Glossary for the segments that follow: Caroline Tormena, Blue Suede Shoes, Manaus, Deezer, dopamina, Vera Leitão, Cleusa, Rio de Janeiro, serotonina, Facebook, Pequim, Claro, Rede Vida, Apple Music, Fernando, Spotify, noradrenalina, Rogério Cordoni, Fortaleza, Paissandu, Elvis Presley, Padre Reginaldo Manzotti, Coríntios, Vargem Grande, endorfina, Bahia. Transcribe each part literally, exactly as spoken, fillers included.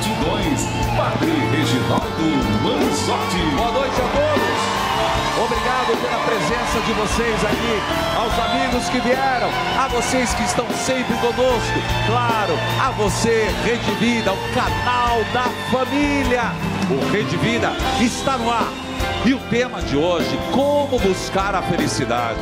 Multidões, Padre Reginaldo Manzotti. Boa noite a todos. Obrigado pela presença de vocês aqui, aos amigos que vieram, a vocês que estão sempre conosco, claro, a você, Rede Vida, o canal da família. O Rede Vida está no ar. E o tema de hoje, como buscar a felicidade,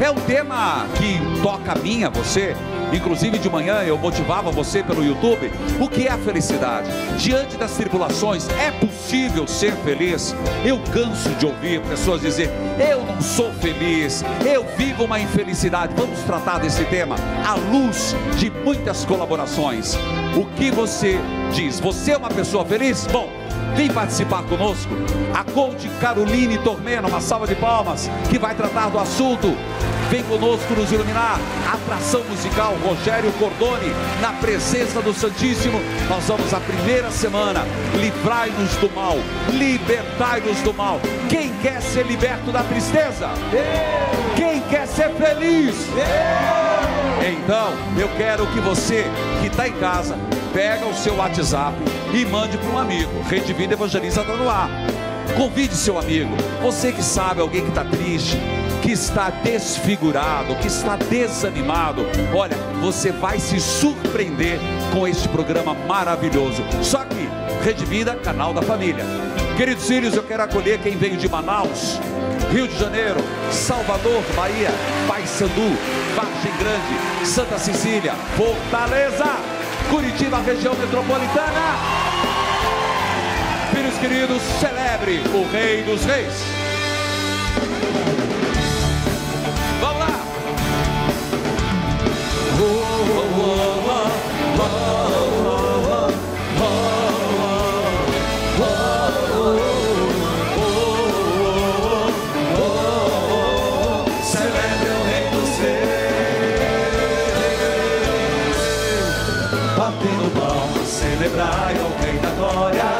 é um tema que toca a mim, a você. Inclusive de manhã eu motivava você pelo YouTube. O que é a felicidade? Diante das tribulações, é possível ser feliz? Eu canso de ouvir pessoas dizer, eu não sou feliz, eu vivo uma infelicidade. Vamos tratar desse tema à luz de muitas colaborações. O que você diz? Você é uma pessoa feliz? Bom, vem participar conosco. A coach Caroline Tormena, uma salva de palmas, que vai tratar do assunto. Vem conosco nos iluminar. Atração musical, Rogério Cordoni, na presença do Santíssimo. Nós vamos à primeira semana. Livrai-nos do mal, libertai-nos do mal. Quem quer ser liberto da tristeza? Eu. Quem quer ser feliz? Eu. Então, eu quero que você que está em casa, pega o seu WhatsApp e mande para um amigo. Rede Vida Evangeliza está no ar. Convide seu amigo, você que sabe, alguém que está triste, que está desfigurado, que está desanimado. Olha, você vai se surpreender com este programa maravilhoso. Só que, Rede Vida, canal da família. Queridos filhos, eu quero acolher quem veio de Manaus, Rio de Janeiro, Salvador, Bahia, Paissandu, Vargem Grande, Santa Cecília, Fortaleza, Curitiba, região metropolitana. Filhos queridos, celebre o Rei dos Reis. Vamos lá! Oh, oh, oh, oh, oh, oh, oh. Celebrai ao Rei da glória,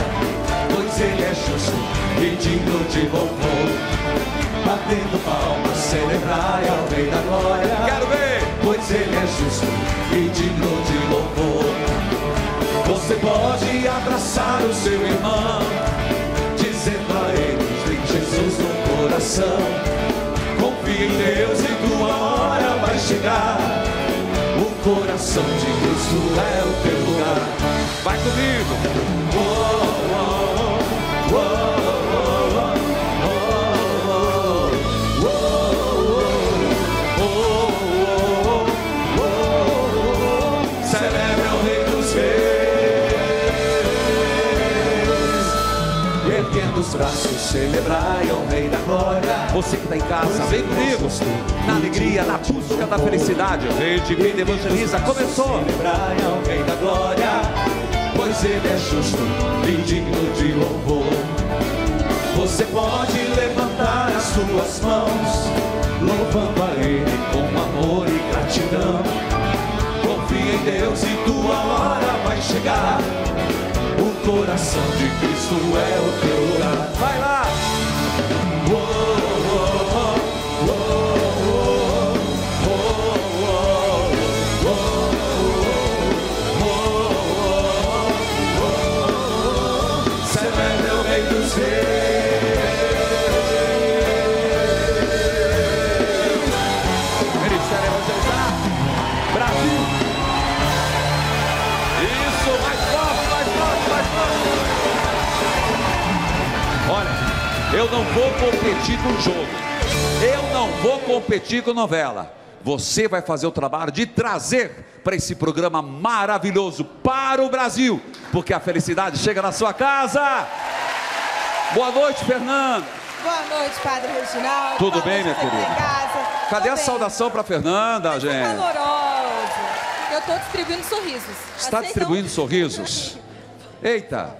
pois ele é justo e digno de louvor. Batendo palmas, celebrai ao Rei da glória. Quero ver! Pois ele é justo e digno de louvor. Você pode abraçar o seu irmão, dizendo a ele, tem Jesus no coração. Confie em Deus e tua hora vai chegar. O coração de Cristo é o teu lugar. Vai comigo! Oh, oh, oh, oh, oh, oh, oh, oh, celebra o Rei dos Reis. Erguendo os braços, celebrai ao Rei da glória. Você que está em casa, vem comigo! Na alegria, na busca da felicidade. Rede Vida Evangeliza começou! Celebrai ao Rei da glória. Pois ele é justo e digno de louvor. Você pode levantar as suas mãos, louvando a ele com amor e gratidão. Confia em Deus e tua hora vai chegar. O coração de Cristo é o teu lugar. Vai lá! Uou! Eu não vou competir com jogo, eu não vou competir com novela. Você vai fazer o trabalho de trazer para esse programa maravilhoso para o Brasil, porque a felicidade chega na sua casa. Boa noite, Fernando. Boa noite, Padre Reginaldo. Tudo Boa bem, minha querida? Cadê Tô a bem. saudação para Fernanda, gente? É caloroso. Eu estou distribuindo sorrisos. Está Aceitam? distribuindo sorrisos? Eita.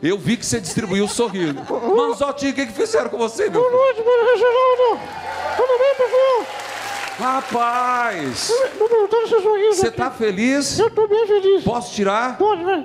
Eu vi que você distribuiu o sorriso. Manzottinho, o que, que fizeram com você, meu filho? Boa noite, Vera Leitão. Tudo bem, pessoal? Rapaz! Tô montando esse sorriso. Você tá feliz? Eu tô bem feliz. Posso tirar? Pode, vai.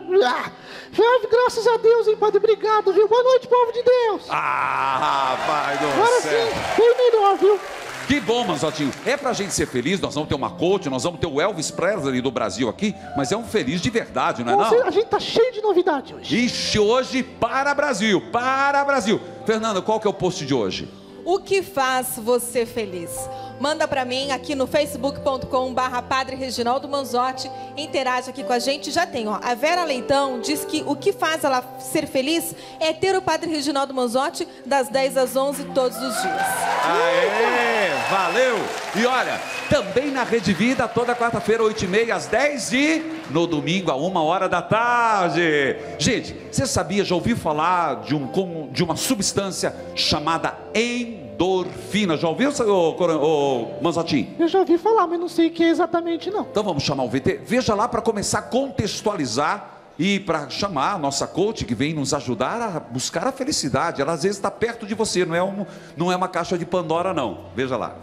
Graças a Deus, hein, Padre? Obrigado, viu? Boa noite, povo de Deus. Ah, rapaz do céu. Agora sim, foi melhor, viu? Que bom, Manzottinho. É pra gente ser feliz, nós vamos ter uma coach, nós vamos ter o Elvis Presley do Brasil aqui, mas é um feliz de verdade, não é não? A gente tá cheio de novidade hoje. Ixi, hoje para Brasil, para Brasil. Fernanda, qual que é o post de hoje? O que faz você feliz? Manda pra mim aqui no facebook ponto com barra Padre Reginaldo Manzotti. Interage aqui com a gente. Já tem, ó. A Vera Leitão diz que o que faz ela ser feliz é ter o Padre Reginaldo Manzotti das dez às onze todos os dias. Aê! Valeu! E olha, também na Rede Vida, toda quarta-feira, oito e meia às dez e no domingo, a uma hora da tarde. Gente, você sabia, já ouviu falar de, um, de uma substância chamada endorfina? Dorfina, já ouviu, ô, ô, Manzottinho? Eu já ouvi falar, mas não sei o que é exatamente, não. Então vamos chamar o V T. Veja lá para começar a contextualizar e para chamar a nossa coach que vem nos ajudar a buscar a felicidade. Ela às vezes está perto de você, não é, um, não é uma caixa de Pandora, não. Veja lá.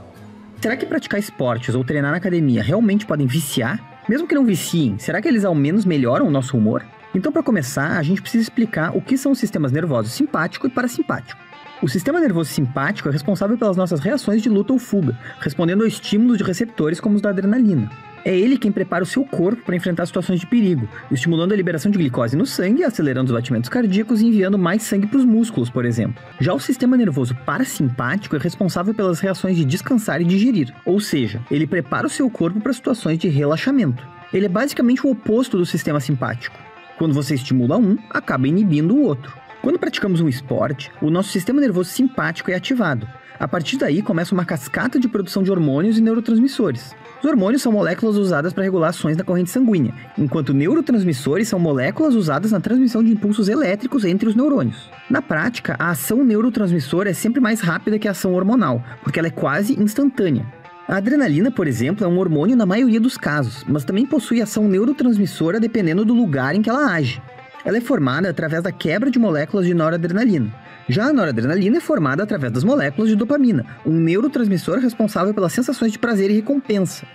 Será que praticar esportes ou treinar na academia realmente podem viciar? Mesmo que não viciem, será que eles ao menos melhoram o nosso humor? Então, para começar, a gente precisa explicar o que são os sistemas nervosos simpático e parasimpático. O sistema nervoso simpático é responsável pelas nossas reações de luta ou fuga, respondendo a estímulos de receptores como os da adrenalina. É ele quem prepara o seu corpo para enfrentar situações de perigo, estimulando a liberação de glicose no sangue, acelerando os batimentos cardíacos e enviando mais sangue para os músculos, por exemplo. Já o sistema nervoso parasimpático é responsável pelas reações de descansar e digerir, ou seja, ele prepara o seu corpo para situações de relaxamento. Ele é basicamente o oposto do sistema simpático. Quando você estimula um, acaba inibindo o outro. Quando praticamos um esporte, o nosso sistema nervoso simpático é ativado. A partir daí, começa uma cascata de produção de hormônios e neurotransmissores. Os hormônios são moléculas usadas para regular ações na corrente sanguínea, enquanto neurotransmissores são moléculas usadas na transmissão de impulsos elétricos entre os neurônios. Na prática, a ação neurotransmissora é sempre mais rápida que a ação hormonal, porque ela é quase instantânea. A adrenalina, por exemplo, é um hormônio na maioria dos casos, mas também possui ação neurotransmissora dependendo do lugar em que ela age. Ela é formada através da quebra de moléculas de noradrenalina. Já a noradrenalina é formada através das moléculas de dopamina, um neurotransmissor responsável pelas sensações de prazer e recompensa.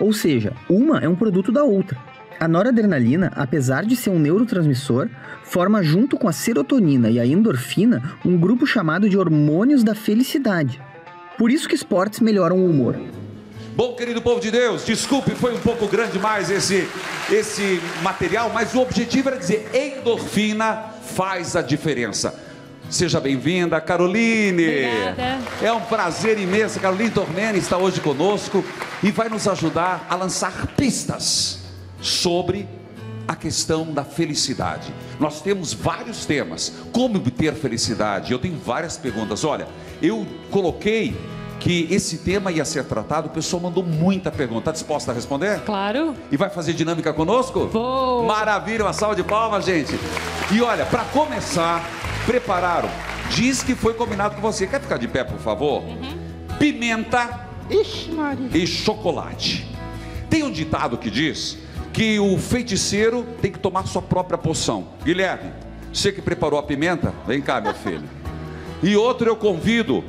Ou seja, uma é um produto da outra. A noradrenalina, apesar de ser um neurotransmissor, forma junto com a serotonina e a endorfina um grupo chamado de hormônios da felicidade. Por isso que esportes melhoram o humor. Bom, querido povo de Deus, desculpe, foi um pouco grande mais esse, esse material, mas o objetivo era dizer, endorfina faz a diferença. Seja bem-vinda, Caroline. Obrigada. É um prazer imenso, Caroline Tormena está hoje conosco e vai nos ajudar a lançar pistas sobre a questão da felicidade. Nós temos vários temas, como obter felicidade, eu tenho várias perguntas. Olha, eu coloquei que esse tema ia ser tratado, o pessoal mandou muita pergunta. Está disposta a responder? Claro. E vai fazer dinâmica conosco? Vou. Maravilha, uma salva de palmas, gente. E olha, para começar, prepararam. Diz que foi combinado com você. Quer ficar de pé, por favor? Uhum. Pimenta. Ixi, Maria. E chocolate. Tem um ditado que diz que o feiticeiro tem que tomar sua própria poção. Guilherme, você que preparou a pimenta? Vem cá, meu filho. E outro eu convido...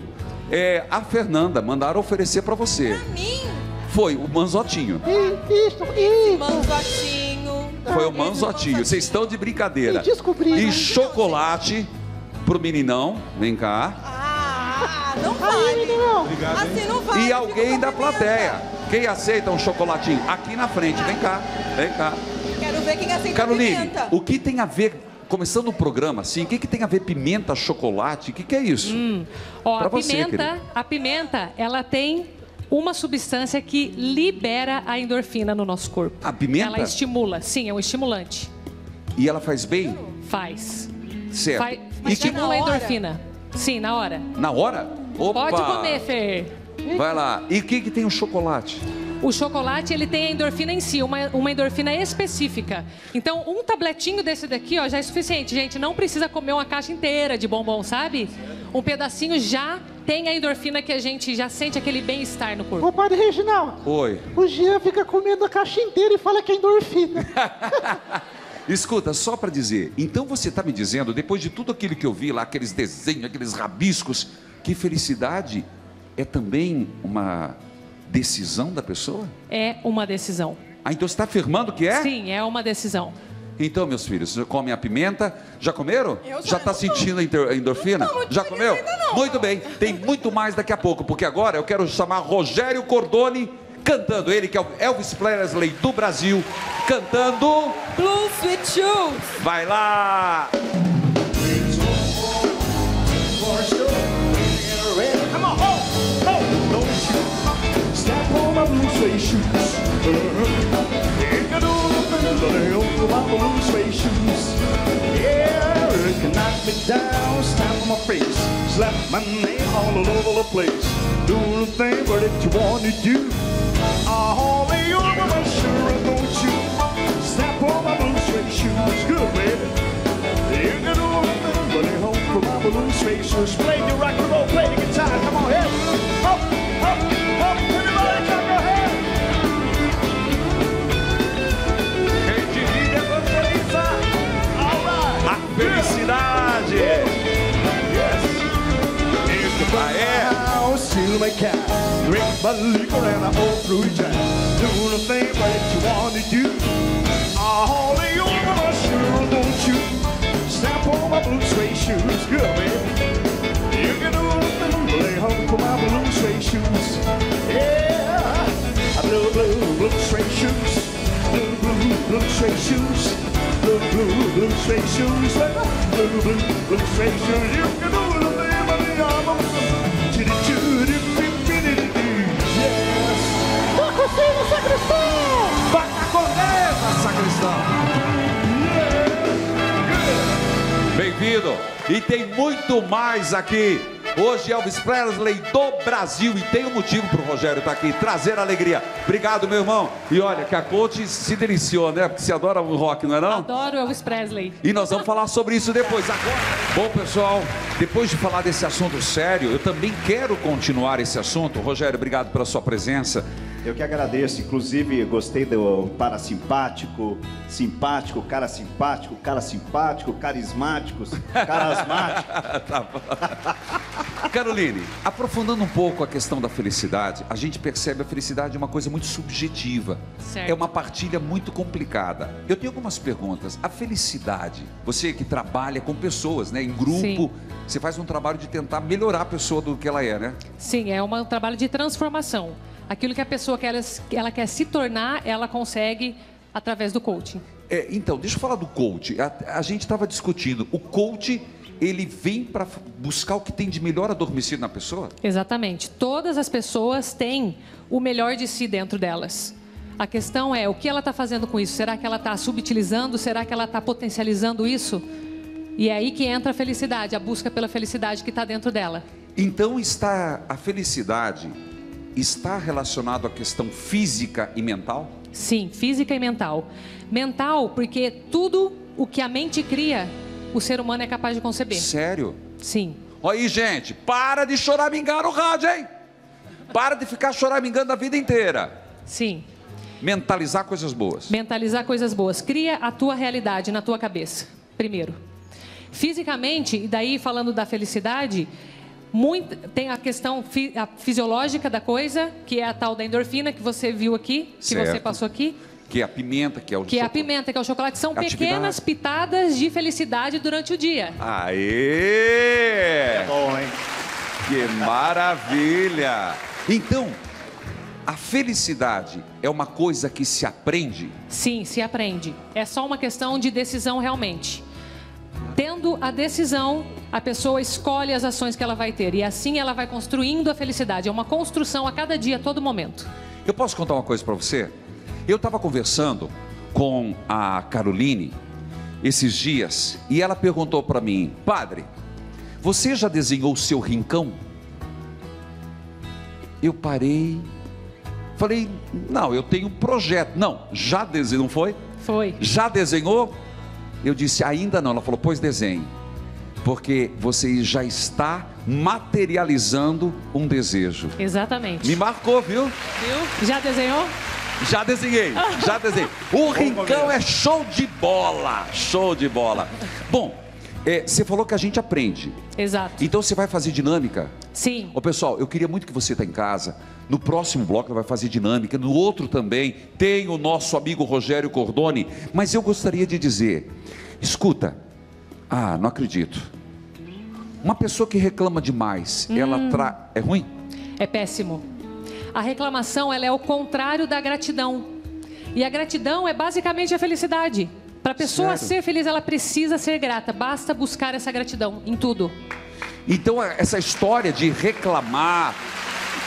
É, a Fernanda, mandaram oferecer pra você. Pra mim? Foi, o Manzottinho. Isso, isso. Manzottinho. Foi o Manzottinho, vocês estão de brincadeira. E descobri. E chocolate pro meninão, vem cá. Ah, não vale. Obrigado, assim não vale. E alguém da plateia, quem aceita um chocolatinho? Aqui na frente, vem cá, vem cá. Quero ver quem aceita Caroline, pimenta. O que tem a ver... Começando o programa, assim, o que, que tem a ver pimenta, chocolate? O que, que é isso? Hum. Ó, a, você, pimenta, a pimenta, ela tem uma substância que libera a endorfina no nosso corpo. A pimenta? Ela estimula, sim, é um estimulante. E ela faz bem? Faz. Certo. Faz, mas estimula a endorfina. Sim, na hora. Na hora? Opa. Pode comer, Fer. Vai lá. E o que, que tem o chocolate? O chocolate, ele tem a endorfina em si, uma, uma endorfina específica. Então, um tabletinho desse daqui, ó, já é suficiente, gente. Não precisa comer uma caixa inteira de bombom, sabe? Um pedacinho já tem a endorfina que a gente já sente aquele bem-estar no corpo. Ô, Padre Reginaldo. Oi. O Jean fica comendo a caixa inteira e fala que é endorfina. Escuta, só para dizer, então você tá me dizendo, depois de tudo aquilo que eu vi lá, aqueles desenhos, aqueles rabiscos, que felicidade é também uma... decisão da pessoa? É uma decisão. Ah, então você está afirmando que é? Sim, é uma decisão. Então, meus filhos, já comem a pimenta? Já comeram? Eu já está sentindo a endorfina? Não, já comeu? Não, muito não. Bem, tem muito mais daqui a pouco, porque agora eu quero chamar Rogério Cordoni cantando, ele que é o Elvis Presley do Brasil, cantando... Blue Suede Shoes! Vai lá! Play the rock and roll, play the guitar, come on, hey, hop, hop, hop, everybody clap your hands. Rede Vida evangeliza, all right. A felicidade. Yes. In the house, steal my cat, drink my liquor and I hold through jazz. Do the thing that you want to do. I hold you, but I sure don't you. Snap on my blue suede shoes, good baby. You can do anything, lay home for my blue suede shoes. Yeah, blue, blue, blue suede shoes. Blue, blue, blue suede shoes. Blue, blue, blue suede shoes. Blue, blue, blue suede shoes. You can do anything, but the armor. Yes. Sacristão, sacristão! Bata com ela, sacristão! Bem-vindo! E tem muito mais aqui. Hoje Elvis Presley do Brasil. E tem um motivo para o Rogério estar aqui, trazer alegria. Obrigado, meu irmão. E olha, que a coach se deliciou, né? Porque você adora o rock, não é não? Adoro Elvis Presley. E nós vamos falar sobre isso depois. Agora... Bom, pessoal, depois de falar desse assunto sério, eu também quero continuar esse assunto. Rogério, obrigado pela sua presença. Eu que agradeço. Inclusive, gostei do parasimpático, simpático, cara simpático, cara simpático, carismáticos, carasmáticos. Tá bom. Caroline, aprofundando um pouco a questão da felicidade, a gente percebe a felicidade é uma coisa muito subjetiva. Certo. É uma partilha muito complicada. Eu tenho algumas perguntas. A felicidade, você que trabalha com pessoas, né, em grupo, sim, você faz um trabalho de tentar melhorar a pessoa do que ela é, né? Sim, é um trabalho de transformação. Aquilo que a pessoa que ela, que ela quer se tornar, ela consegue através do coaching. É, então, deixa eu falar do coaching. A, a gente estava discutindo, o coaching, ele vem para buscar o que tem de melhor adormecido na pessoa? Exatamente. Todas as pessoas têm o melhor de si dentro delas. A questão é, o que ela está fazendo com isso? Será que ela está subutilizando? Será que ela está potencializando isso? E é aí que entra a felicidade, a busca pela felicidade que está dentro dela. Então, está a felicidade... Está relacionado à questão física e mental? Sim, física e mental. Mental, porque tudo o que a mente cria, o ser humano é capaz de conceber. Sério? Sim. Olha aí, gente, para de choramingando o rádio, hein? Para de ficar choramingando a vida inteira. Sim. Mentalizar coisas boas. Mentalizar coisas boas. Cria a tua realidade na tua cabeça, primeiro. Fisicamente, e daí falando da felicidade... Muito, tem a questão fi, a fisiológica da coisa, que é a tal da endorfina que você viu aqui, que certo, você passou aqui. Que é a pimenta, que é o que chocolate. Que é a pimenta, que é o chocolate. São atividade, pequenas pitadas de felicidade durante o dia. Aê! É bom, hein? Que maravilha! Então, a felicidade é uma coisa que se aprende? Sim, se aprende. É só uma questão de decisão realmente. Tendo a decisão, a pessoa escolhe as ações que ela vai ter. E assim ela vai construindo a felicidade. É uma construção a cada dia, a todo momento. Eu posso contar uma coisa para você? Eu estava conversando com a Caroline esses dias e ela perguntou para mim: Padre, você já desenhou o seu rincão? Eu parei, falei, não, eu tenho um projeto. Não, já desenhou, não foi? Foi. Já desenhou? Eu disse, ainda não. Ela falou, pois desenhe. Porque você já está materializando um desejo. Exatamente. Me marcou, viu? Viu? Já desenhou? Já desenhei, já desenhei. O rincão é show de bola, show de bola. Bom, é, você falou que a gente aprende. Exato. Então você vai fazer dinâmica? Sim. Ô pessoal, eu queria muito que você tá em casa, No próximo bloco ela vai fazer dinâmica, no outro também, tem o nosso amigo Rogério Cordoni. Mas eu gostaria de dizer, escuta, ah, não acredito, uma pessoa que reclama demais, hum. ela tra... é ruim? É péssimo. A reclamação, ela é o contrário da gratidão. E a gratidão é basicamente a felicidade. Para a pessoa Sério? ser feliz, ela precisa ser grata. Basta buscar essa gratidão em tudo. Então, essa história de reclamar...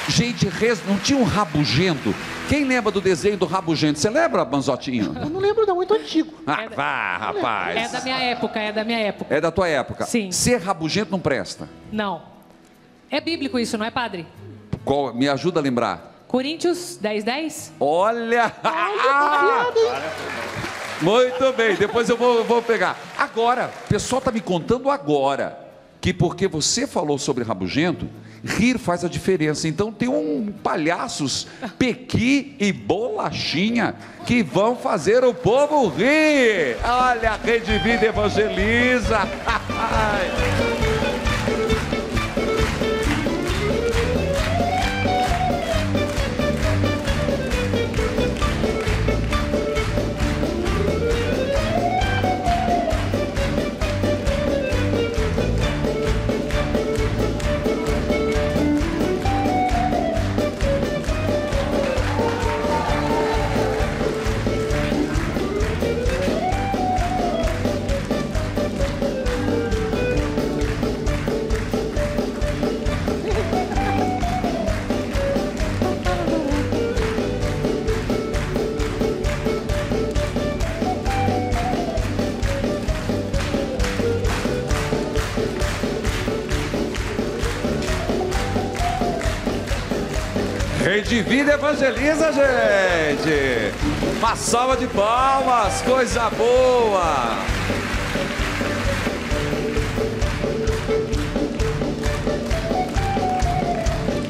Gente, não tinha um rabugento? Quem lembra do desenho do Rabugento? Você lembra, Manzottinho? Eu não lembro, não. Muito antigo. Ah, é da... vá, rapaz. É da minha época, é da minha época. É da tua época. Sim. Ser rabugento não presta. Não. É bíblico isso, não é, padre? Qual? Me ajuda a lembrar. Coríntios dez, dez. Olha! Olha que Muito bem, depois eu vou, vou pegar. Agora, o pessoal está me contando agora que porque você falou sobre rabugento, rir faz a diferença. Então tem um palhaços, Pequim e Bolachinha, que vão fazer o povo rir. Olha, a Rede Vida evangeliza. Rede Vida evangeliza, gente! Uma salva de palmas, coisa boa!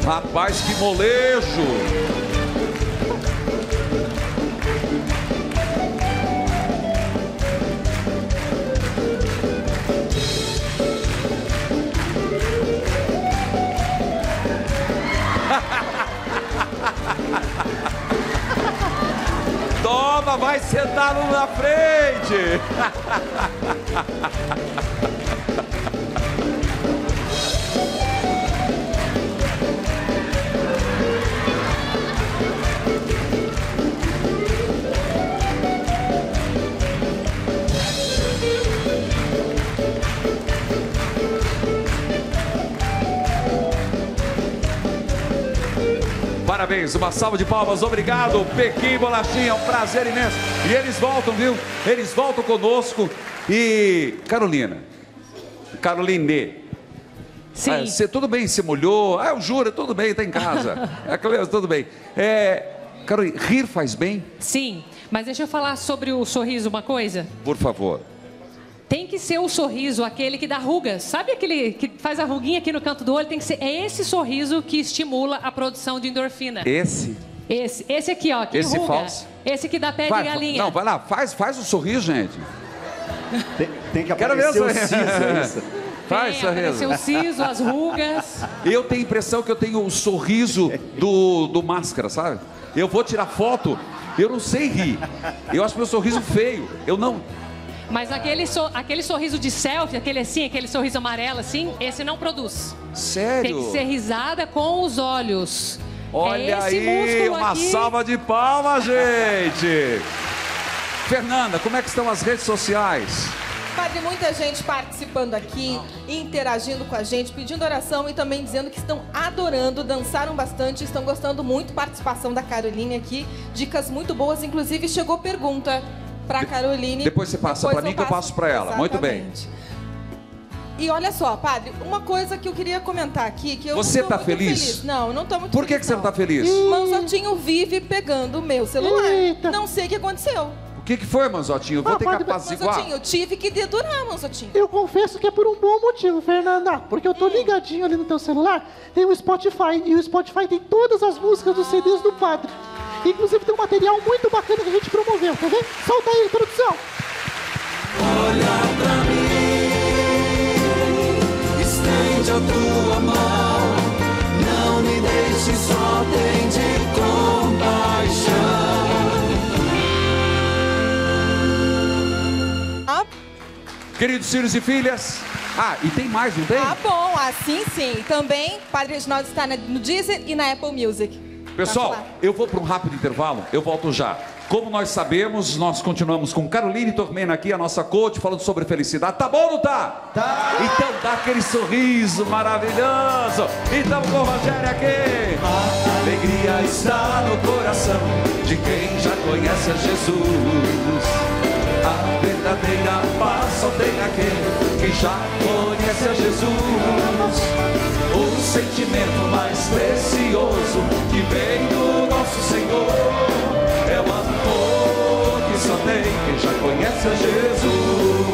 Rapaz, que molejo! Toma, vai sentado na frente. Parabéns, uma salva de palmas, obrigado, Pequim e Bolachinha, é um prazer imenso. E eles voltam, viu? Eles voltam conosco. E Carolina, Caroline, Sim. Ah, você, tudo bem, você molhou? Ah, eu juro, tudo bem, está em casa. A Cleusa, tudo bem. É, Caroline, rir faz bem? Sim, mas deixa eu falar sobre o sorriso uma coisa. Por favor. Tem que ser o sorriso, aquele que dá rugas. Sabe aquele que faz a ruguinha aqui no canto do olho? Tem que ser é esse sorriso que estimula a produção de endorfina. Esse? Esse, esse aqui, ó, que esse ruga. Falso. Esse que dá pé vai, de galinha. Não, vai lá, faz, faz o sorriso, gente. Tem, tem que aparecer o siso, é isso. Faz tem, aparecer o siso, as rugas. Eu tenho a impressão que eu tenho o sorriso do, do máscara, sabe? Eu vou tirar foto, eu não sei rir. Eu acho meu sorriso feio, eu não... Mas aquele, so, aquele sorriso de selfie, aquele assim, aquele sorriso amarelo assim, esse não produz. Sério? Tem que ser risada com os olhos. Olha é esse aí, uma aqui. Salva de palmas, gente! Fernanda, como é que estão as redes sociais? Padre, muita gente participando aqui, interagindo com a gente, pedindo oração e também dizendo que estão adorando, dançaram bastante, estão gostando muito. Participação da Caroline aqui, dicas muito boas, inclusive chegou pergunta... Para a Caroline. Depois você passa para mim que eu passo para ela. Exatamente. Muito bem. E olha só, padre, uma coisa que eu queria comentar aqui. Que eu você está feliz? feliz? Não, eu não estou muito Por feliz. Por que você não está feliz? Manzottinho vive pegando o meu celular. Eita. Não sei o que aconteceu. O que, que foi, Manzottinho? Eu vou ah, ter que apaziguar. Manzottinho, eu tive que dedurar, Manzottinho. Eu confesso que é por um bom motivo, Fernanda. Porque eu tô hum. ligadinho ali no teu celular. Tem o Spotify. E o Spotify tem todas as músicas dos C Ds do padre. Inclusive tem um material muito bacana que a gente promoveu, tá vendo? Solta aí, produção! Olha pra mim, estende a tua mão, não me deixe só, tem Queridos filhos e filhas... Ah, e tem mais, não tem? Ah, bom, assim sim. Também, Padre Reginaldo está no Deezer e na Apple Music. Pessoal, eu vou para um rápido intervalo, eu volto já. Como nós sabemos, nós continuamos com Caroline Tormena aqui, a nossa coach, falando sobre felicidade. Tá bom ou não tá? Tá! Então dá aquele sorriso maravilhoso. Então com o Rogério aqui. A alegria está no coração de quem já conhece a Jesus. A verdadeira paz só tem aquele que já conhece a Jesus. O sentimento mais precioso que vem do nosso Senhor é o amor que só tem quem já conhece a Jesus.